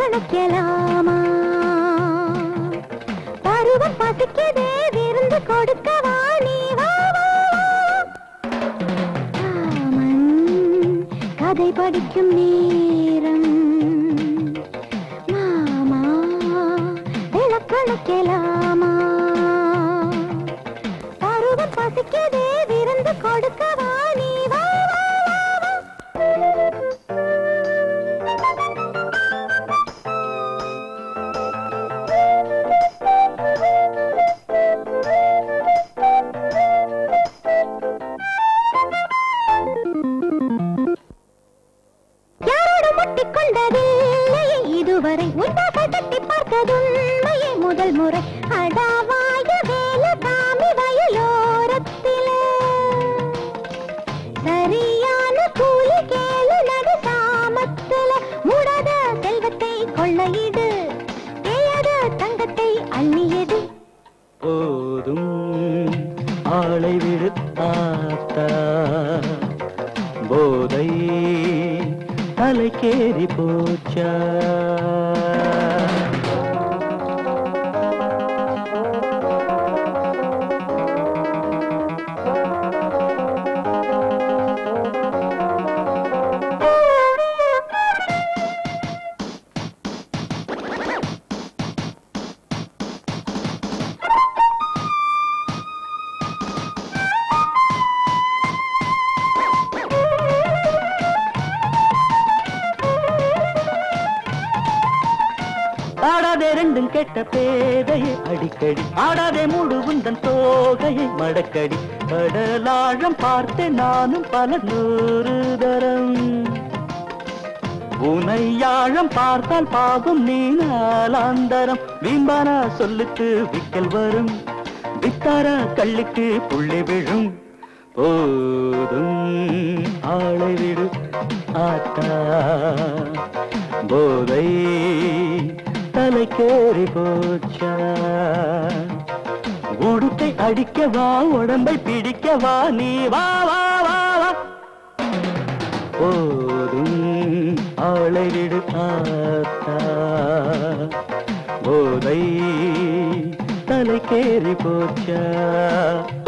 கணக்கலாமா பருவம் பசிக்குதே விருந்து கொடுக்கவா நீ வா வா ராமன் கதை படிக்கும் நேரம் மாமா கணக்கலாமா பருவம் பசிக்குதே விருந்து கொடுக்கவா நீ வா நானும் பல நூறு தரம் உனை யாழம் பார்த்தால் பாவம் நீ நாலாந்தரம் வீம்பாரா சொல்லுக்கு விக்கல் வரும் வித்தாரா கல்லுக்கு புள்ளி விழும் போதும் ஆளை விடு ஆத்தா போதை தலைக்கேறி போச்சா உடுத்தை அடிக்க வா உடம்பை பிடிக்க வா நீ வா வா வா வா போதும் ஆளை விடு ஆத்தா போதை தலைக்கேறி போச்சா.